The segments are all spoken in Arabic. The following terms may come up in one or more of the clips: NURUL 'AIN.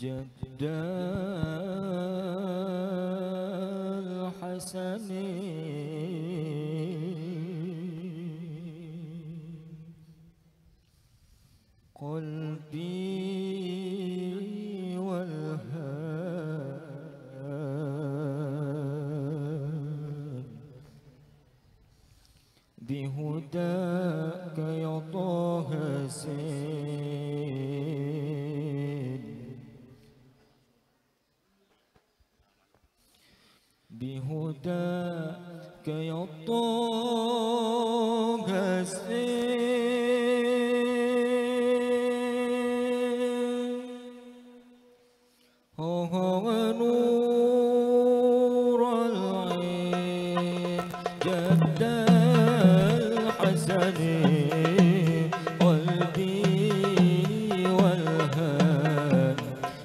جدا الحسن قلبي والهام بهداك يا طه سين بهداك يا طه سين نور العين جد الحسن قلبي والهام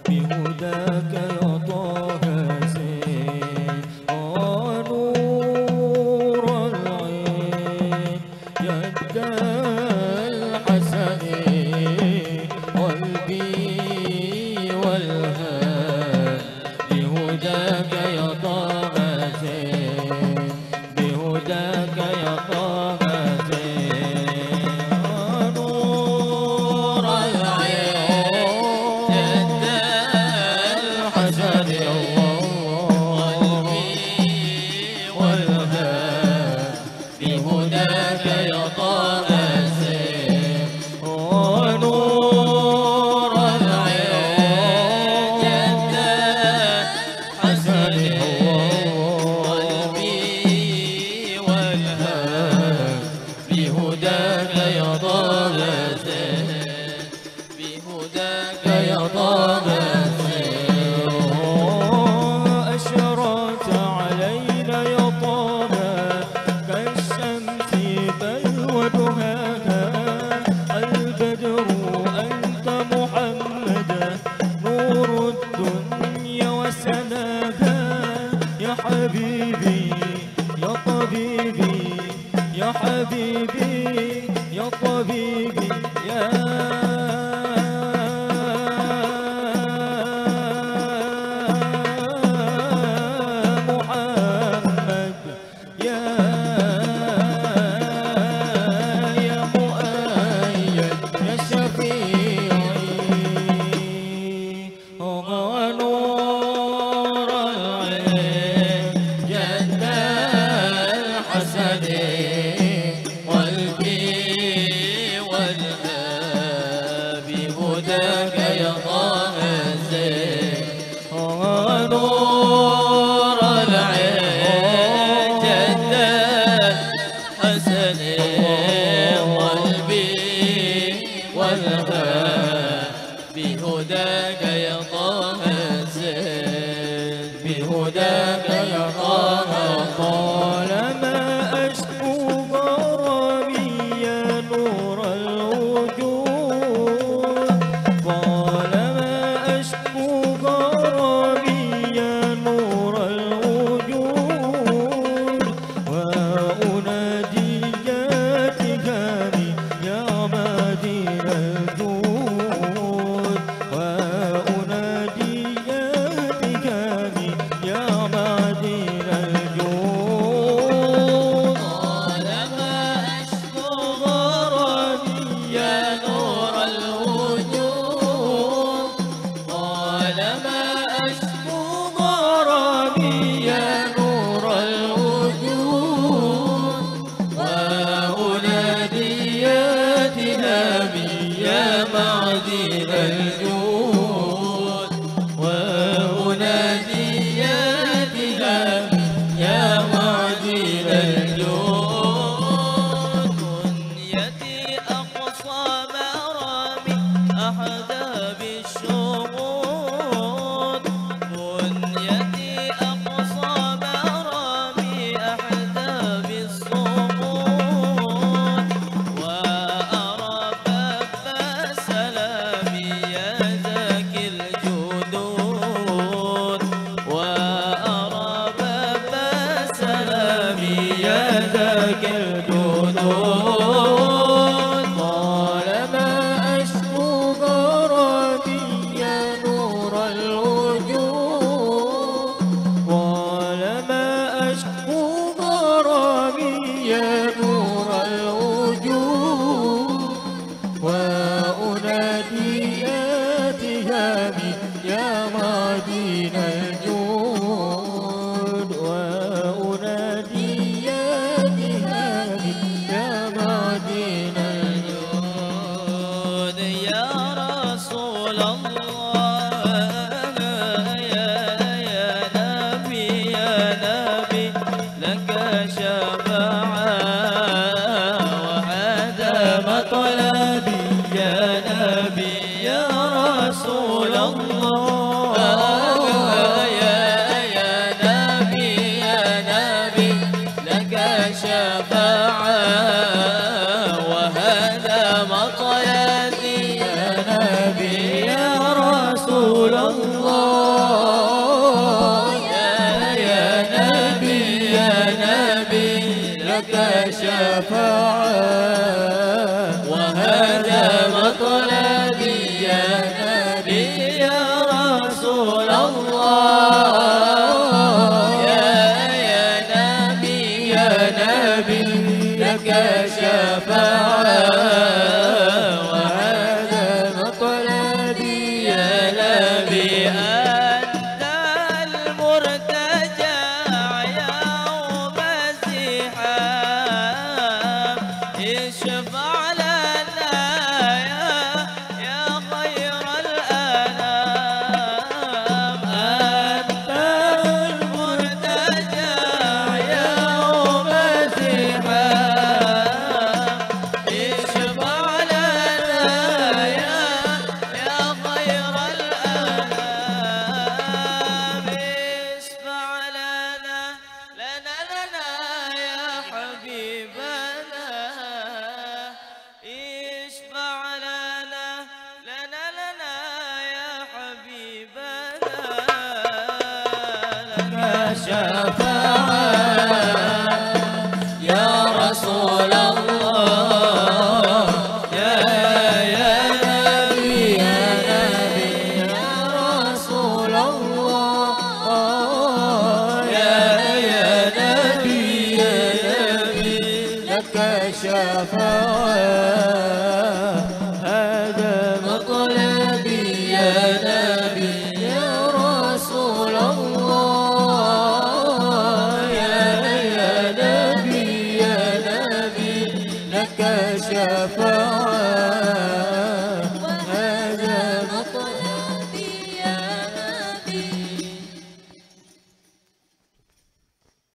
بهداك يا طه زين نور العين جد الحسن قلبي والهام بهداك يا طه زين بهداك يا طه زين نور العين جد الحسن قلبي والهام بهداك يا طه زين نور العين جد قلبي والهام بهداك يا طه زين بهداك يا طه زين أشرقت علينا يا طه كالشمس بل ودهاها البدر أنت محمد نور الدنيا وسناها يا حبيبي يا طبيبي يا حبيبي يا طبيبي يا محمد يا مؤيد يا شفيعي بهداك يا طه زين نور العين جد الحسن قلبي والهام بهداك يا طه زين بهداك يا طه طالما أشكو غرامي يا نور الوجود طالما أشكو غرامي شفاعة وهذا مطلبي يا نبي يا رسول الله. يا نبي يا نبي لك شفاعة وهذا مطلبي يا نبي اشفع لنا يا خير الأنام. أنت المرتجى يا مسيحا اشفع لنا يا خير الأنام. اشفع لنا لنا لنا يا حبيبنا يا رسول الله. يا نبي يا نبي يا رسول الله. يا نبي يا نبي لك شفاعة هذا مطلبي يا نبي يا رسول الله. لك شفاعة